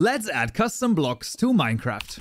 Let's add custom blocks to Minecraft.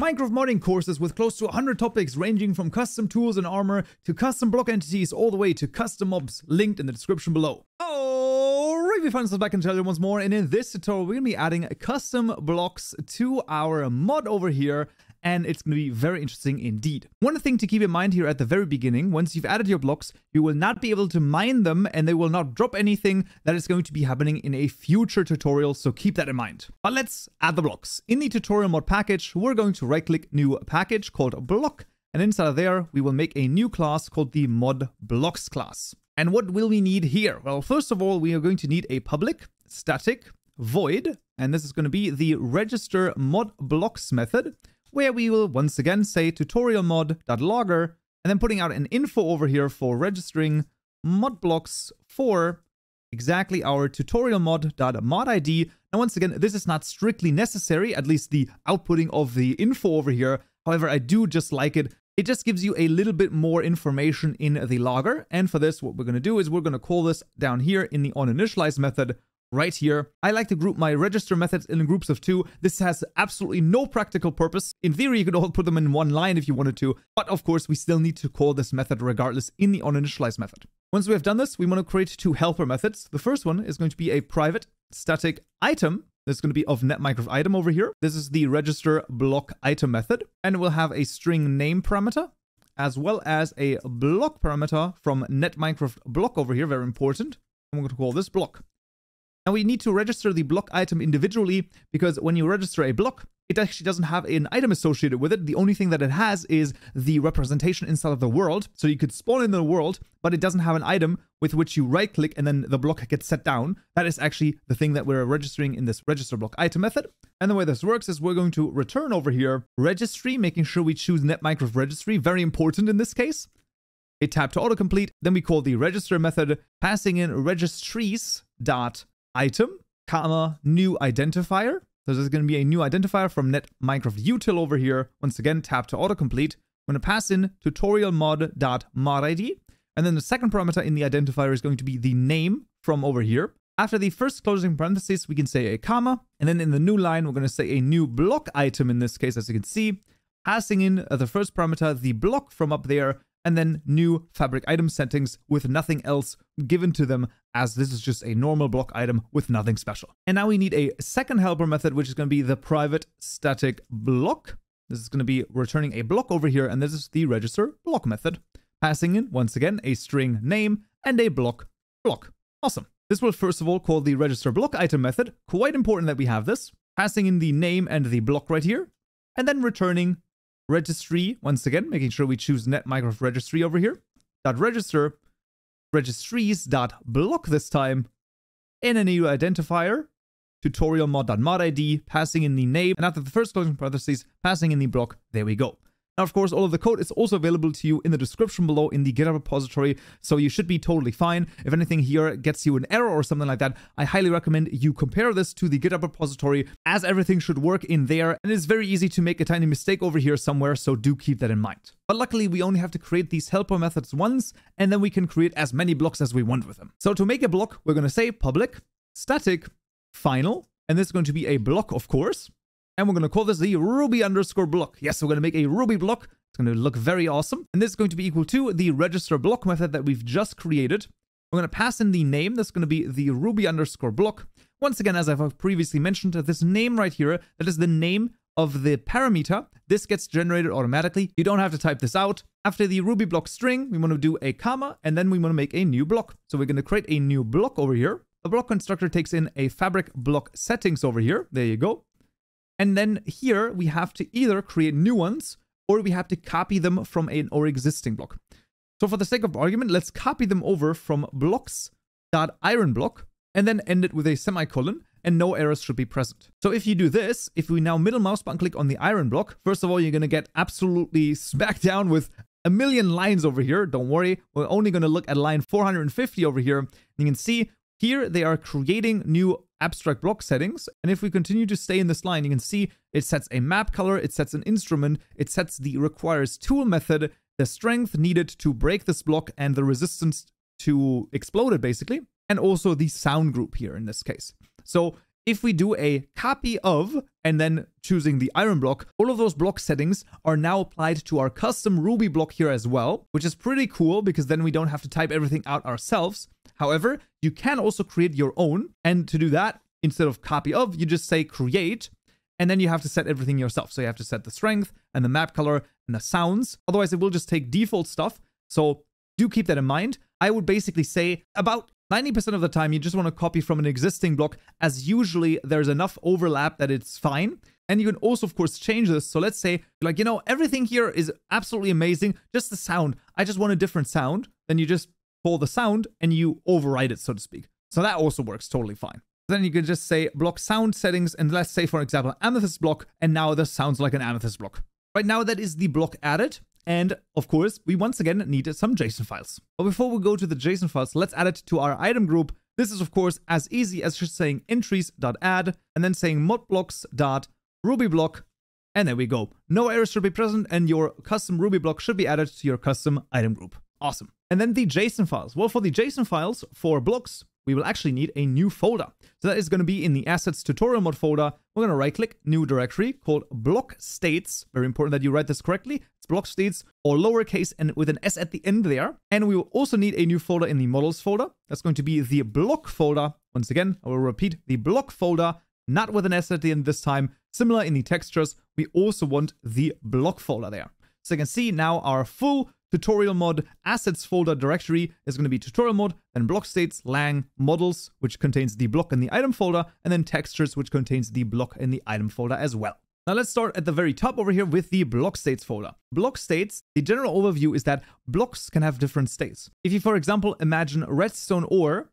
Minecraft modding courses with close to 100 topics ranging from custom tools and armor to custom block entities all the way to custom mobs, linked in the description below. Ruby fans, back in TutorialMod once more, and in this tutorial we're going to be adding custom blocks to our mod over here, and it's going to be very interesting indeed. One thing to keep in mind here at the very beginning: once you've added your blocks, you will not be able to mine them and they will not drop anything. That is going to be happening in a future tutorial, so keep that in mind. But let's add the blocks. In the TutorialMod package, we're going to right-click new package called block, and inside of there we will make a new class called the ModBlocks class. And what will we need here? Well, first of all, we are going to need a public static void, and this is going to be the register modblocks method, where we will once again say tutorialmod.logger, and then putting out an info over here for registering modblocks for exactly our tutorialmod.mod ID. Now, once again, this is not strictly necessary, at least the outputting of the info over here. However, I do just like it. It just gives you a little bit more information in the logger. And for this, what we're going to do is we're going to call this down here in the onInitialize method right here. I like to group my register methods in groups of two. This has absolutely no practical purpose. In theory, you could all put them in one line if you wanted to, but of course, we still need to call this method regardless in the onInitialize method. Once we have done this, we want to create two helper methods. The first one is going to be a private static item. This is going to be of netMinecraftItem over here. This is the register block item method, and we'll have a string name parameter as well as a block parameter from netMinecraftBlock over here. Very important. I'm going to call this block. Now, we need to register the block item individually, because when you register a block, it actually doesn't have an item associated with it. The only thing that it has is the representation inside of the world. So you could spawn in the world, but it doesn't have an item with which you right click and then the block gets set down. That is actually the thing that we're registering in this register block item method. And the way this works is we're going to return over here registry, making sure we choose NetMinecraft registry, very important in this case. A tab to autocomplete. Then we call the register method, passing in registries dot item, comma, new identifier. So there's going to be a new identifier from netMinecraftUtil over here. Once again, tab to autocomplete. I'm going to pass in tutorialMod.modID. And then the second parameter in the identifier is going to be the name from over here. After the first closing parenthesis, we can say a comma. And then in the new line, we're going to say a new block item in this case, as you can see. Passing in the first parameter, the block from up there, and then new fabric item settings with nothing else given to them, as this is just a normal block item with nothing special. And now we need a second helper method, which is going to be the private static block. This is going to be returning a block over here, and this is the register block method, passing in, once again, a string name and a block. Awesome. This will first of all call the register block item method. Quite important that we have this, passing in the name and the block right here, and then returning registry, once again, making sure we choose NetMinecraft registry over here, dot register, registries dot block this time, and a new identifier, tutorialmod.modID, passing in the name, and after the first closing parentheses, passing in the block. There we go. Now, of course, all of the code is also available to you in the description below in the GitHub repository, so you should be totally fine. If anything here gets you an error or something like that, I highly recommend you compare this to the GitHub repository, as everything should work in there, and it's very easy to make a tiny mistake over here somewhere, so do keep that in mind. But luckily, we only have to create these helper methods once, and then we can create as many blocks as we want with them. So to make a block, we're going to say public static final, and this is going to be a block, of course. And we're going to call this the Ruby underscore block. Yes, we're going to make a Ruby block. It's going to look very awesome. And this is going to be equal to the register block method that we've just created. We're going to pass in the name. That's going to be the Ruby underscore block. Once again, as I've previously mentioned, this name right here, that is the name of the parameter. This gets generated automatically. You don't have to type this out. After the Ruby block string, we want to do a comma, and then we want to make a new block. So we're going to create a new block over here. The block constructor takes in a fabric block settings over here. There you go. And then here we have to either create new ones or we have to copy them from an or existing block. So for the sake of argument, let's copy them over from blocks.ironblock and then end it with a semicolon, and no errors should be present. So if you do this, if we now middle mouse button click on the iron block, first of all, you're going to get absolutely smacked down with a million lines over here. Don't worry, we're only going to look at line 450 over here. And you can see here they are creating new abstract block settings. And if we continue to stay in this line, you can see it sets a map color, it sets an instrument, it sets the requires tool method, the strength needed to break this block, and the resistance to explode it, basically, and also the sound group here in this case. So If we do a copy of and then choosing the iron block, all of those block settings are now applied to our custom Ruby block here as well, which is pretty cool because then we don't have to type everything out ourselves. However, you can also create your own, and to do that, instead of copy of, you just say create, and then you have to set everything yourself. So you have to set the strength and the map color and the sounds. Otherwise, it will just take default stuff. So do keep that in mind. I would basically say about 90% of the time, you just want to copy from an existing block, as usually there's enough overlap that it's fine. And you can also, of course, change this. So let's say, like, you know, everything here is absolutely amazing. Just the sound. I just want a different sound. Then you just pull the sound and you override it, so to speak. So that also works totally fine. Then you can just say block sound settings. And let's say, for example, amethyst block. And now this sounds like an amethyst block. Right now, that is the block added. And of course, we once again need some JSON files. But before we go to the JSON files, let's add it to our item group. This is, of course, as easy as just saying entries.add and then saying modblocks.rubyblock. And there we go. No errors should be present, and your custom Ruby block should be added to your custom item group. Awesome. And then the JSON files. Well, for the JSON files for blocks, we will actually need a new folder. So that is going to be in the assets tutorial mod folder. We're going to right click, new directory called block states. Very important that you write this correctly. It's block states or lowercase and with an S at the end there. And we will also need a new folder in the models folder. That's going to be the block folder. Once again, I will repeat the block folder, not with an S at the end this time. Similar in the textures, we also want the block folder there. So you can see now our full tutorial mod assets folder directory is going to be tutorial mod, then block states, lang, models, which contains the block and the item folder, and then textures, which contains the block and the item folder as well. Now let's start at the very top over here with the block states folder. Block states, the general overview is that blocks can have different states. If you, for example, imagine redstone ore,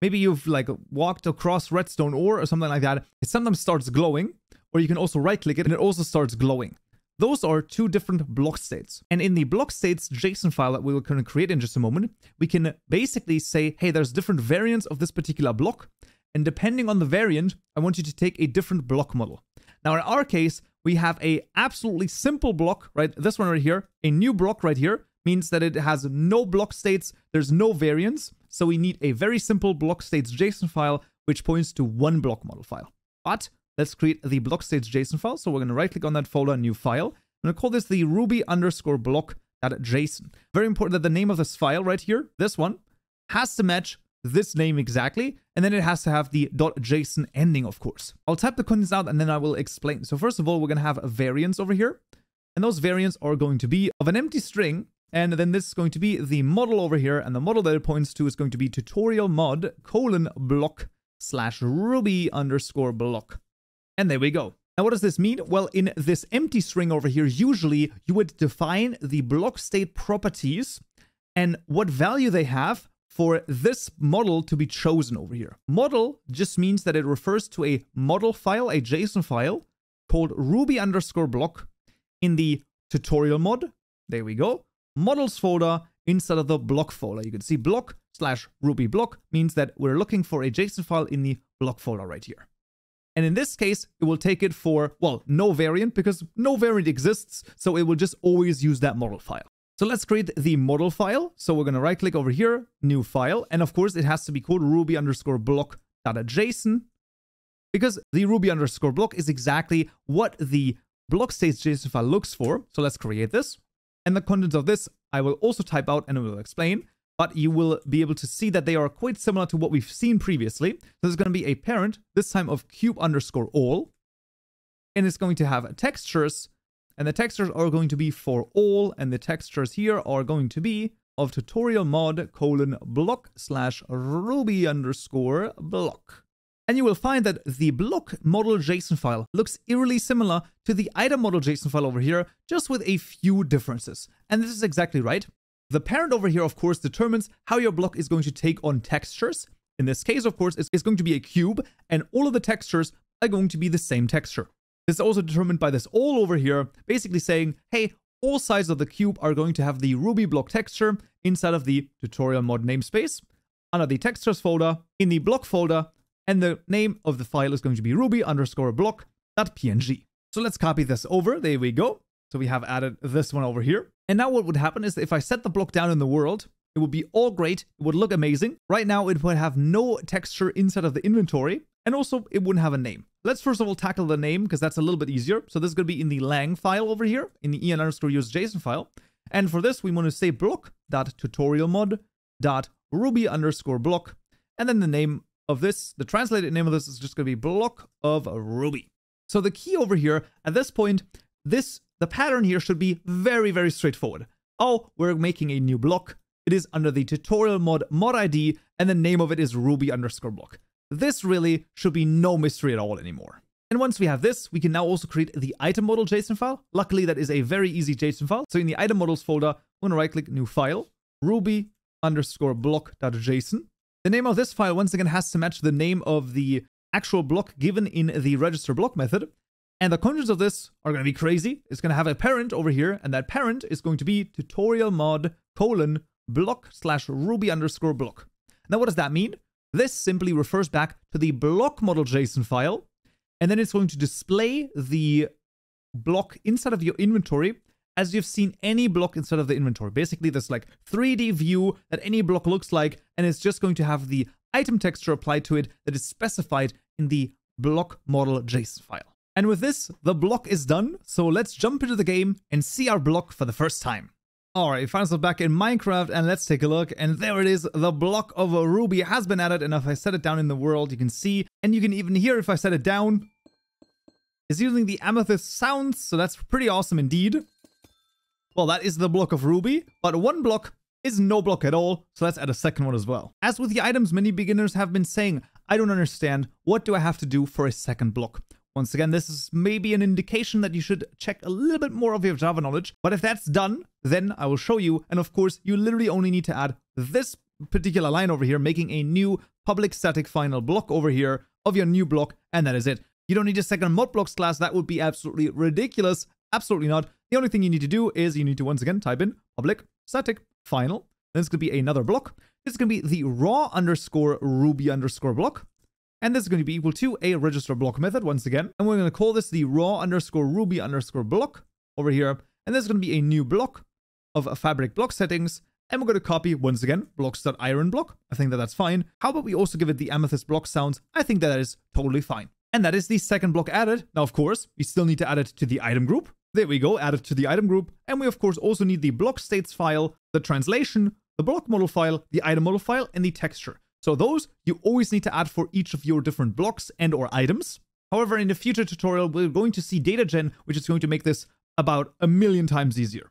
maybe you've like walked across redstone ore or something like that, it sometimes starts glowing, or you can also right click it and it also starts glowing. Those are two different block states. And in the block states JSON file that we will create in just a moment, we can basically say, hey, there's different variants of this particular block. And depending on the variant, I want you to take a different block model. Now, in our case, we have a absolutely simple block, right? This one right here, a new block right here means that it has no block states. There's no variants. So we need a very simple block states JSON file, which points to one block model file. But let's create the block states JSON file. So we're going to right click on that folder, new file. I'm going to call this the ruby_block.json. Very important that the name of this file right here, this one, has to match this name exactly. And then it has to have the .json ending, of course. I'll type the contents out and then I will explain. So first of all, we're going to have variants over here. And those variants are going to be of an empty string. And then this is going to be the model over here. And the model that it points to is going to be tutorial_mod::block/ruby_block. And there we go. Now, what does this mean? Well, in this empty string over here, usually you would define the block state properties and what value they have for this model to be chosen over here. Model just means that it refers to a model file, a JSON file called ruby_block in the tutorial mod. There we go. Models folder inside of the block folder. You can see block/ruby_block means that we're looking for a JSON file in the block folder right here. And in this case, it will take it for, well, no variant because no variant exists. So it will just always use that model file. So let's create the model file. So we're going to right click over here, new file. And of course, it has to be called ruby_block.json because the ruby_block is exactly what the block states JSON file looks for. So let's create this. And the contents of this, I will also type out and I will explain. But you will be able to see that they are quite similar to what we've seen previously. So there's going to be a parent, this time of cube_all. And it's going to have textures. And the textures are going to be for all. And the textures here are going to be of tutorial_mod::block/ruby_block. And you will find that the block model JSON file looks eerily similar to the item model JSON file over here, just with a few differences. And this is exactly right. The parent over here, of course, determines how your block is going to take on textures. In this case, of course, it's going to be a cube, and all of the textures are going to be the same texture. This is also determined by this all over here, basically saying, hey, all sides of the cube are going to have the Ruby block texture inside of the tutorial mod namespace, under the textures folder, in the block folder, and the name of the file is going to be ruby_block.png. So let's copy this over. There we go. So we have added this one over here. And now what would happen is that if I set the block down in the world, it would be all great. It would look amazing. Right now, it would have no texture inside of the inventory. And also, it wouldn't have a name. Let's first of all tackle the name, because that's a little bit easier. So this is going to be in the lang file over here, in the en_use.json file. And for this, we want to say block.tutorialmod.ruby_block. And then the name of this, the translated name of this is just going to be block of Ruby. So the key over here, at this point, the pattern here should be very, very straightforward. Oh, we're making a new block. It is under the TutorialMod ID, and the name of it is Ruby_block. This really should be no mystery at all anymore. And once we have this, we can now also create the item model JSON file. Luckily, that is a very easy JSON file. So in the item models folder, we're going to right-click new file, ruby_block.json. The name of this file, once again, has to match the name of the actual block given in the register block method. And the contents of this are going to be crazy. It's going to have a parent over here, and that parent is going to be TutorialMod::block/ruby_block. Now, what does that mean? This simply refers back to the block model JSON file, and then it's going to display the block inside of your inventory as you've seen any block inside of the inventory. Basically, this like 3D view that any block looks like, and it's just going to have the item texture applied to it that is specified in the block model JSON file. And with this, the block is done. So let's jump into the game and see our block for the first time. All right, find ourselves back in Minecraft, and let's take a look. And there it is. The block of a Ruby has been added. And if I set it down in the world, you can see, and you can even hear if I set it down, it's using the amethyst sounds. So that's pretty awesome indeed. Well, that is the block of Ruby, but one block is no block at all. So let's add a second one as well. As with the items, many beginners have been saying, I don't understand. What do I have to do for a second block? Once again, this is maybe an indication that you should check a little bit more of your Java knowledge. But if that's done, then I will show you. And of course, you literally only need to add this particular line over here, making a new public static final block over here of your new block. And that is it. You don't need a second ModBlocks class. That would be absolutely ridiculous. Absolutely not. The only thing you need to do is you need to, once again, type in public static final. Then it's going to be another block. This is going to be the raw_Ruby_block. And this is going to be equal to a register block method once again. And we're going to call this the raw_Ruby_block over here. And this is going to be a new block of a fabric block settings. And we're going to copy once again blocks.iron_block. I think that that's fine. How about we also give it the amethyst block sounds? I think that that is totally fine. And that is the second block added. Now, of course, we still need to add it to the item group. There we go, add it to the item group. And we, of course, also need the block states file, the translation, the block model file, the item model file, and the texture. So those you always need to add for each of your different blocks and or items. However, in a future tutorial, we're going to see data gen, which is going to make this about 1,000,000 times easier.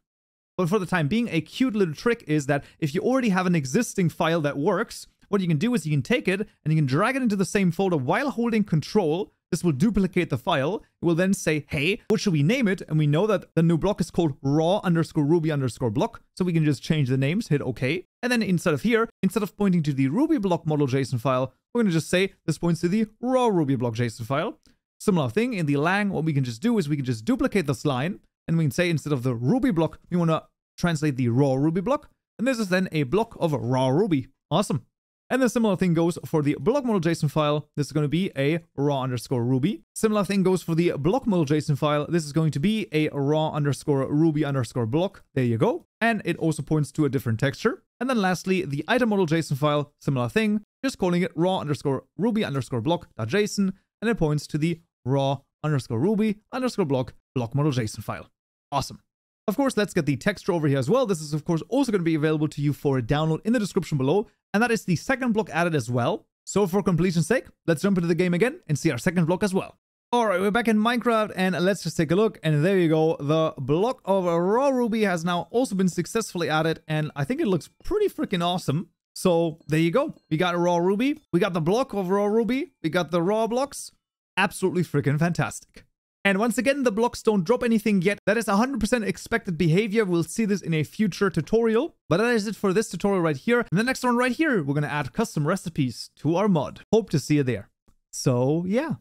But for the time being, a cute little trick is that if you already have an existing file that works, what you can do is you can take it and you can drag it into the same folder while holding control. This will duplicate the file. It will then say, hey, what should we name it? And we know that the new block is called raw_Ruby_block. So we can just change the names, hit OK. And then instead of here, instead of pointing to the Ruby block model JSON file, we're going to just say this points to the raw Ruby block JSON file. Similar thing in the lang, what we can just do is we can just duplicate this line. And we can say instead of the Ruby block, we want to translate the raw Ruby block. And this is then a block of raw Ruby. Awesome. And the similar thing goes for the block model JSON file. This is going to be a raw_Ruby. Similar thing goes for the block model JSON file. This is going to be a raw_Ruby_block. There you go. And it also points to a different texture. And then lastly, the item model JSON file, similar thing, just calling it raw_Ruby_block.json. And it points to the raw_Ruby_block model JSON file. Awesome. Of course, let's get the texture over here as well. This is, of course, also going to be available to you for a download in the description below. And that is the second block added as well. So for completion's sake, let's jump into the game again and see our second block as well. All right, we're back in Minecraft and let's just take a look. And there you go. The block of raw Ruby has now also been successfully added. And I think it looks pretty freaking awesome. So there you go. We got raw Ruby. We got the block of raw Ruby. We got the raw blocks. Absolutely freaking fantastic. And once again, the blocks don't drop anything yet. That is 100% expected behavior. We'll see this in a future tutorial. But that is it for this tutorial right here. And the next one right here, we're going to add custom recipes to our mod. Hope to see you there. So yeah.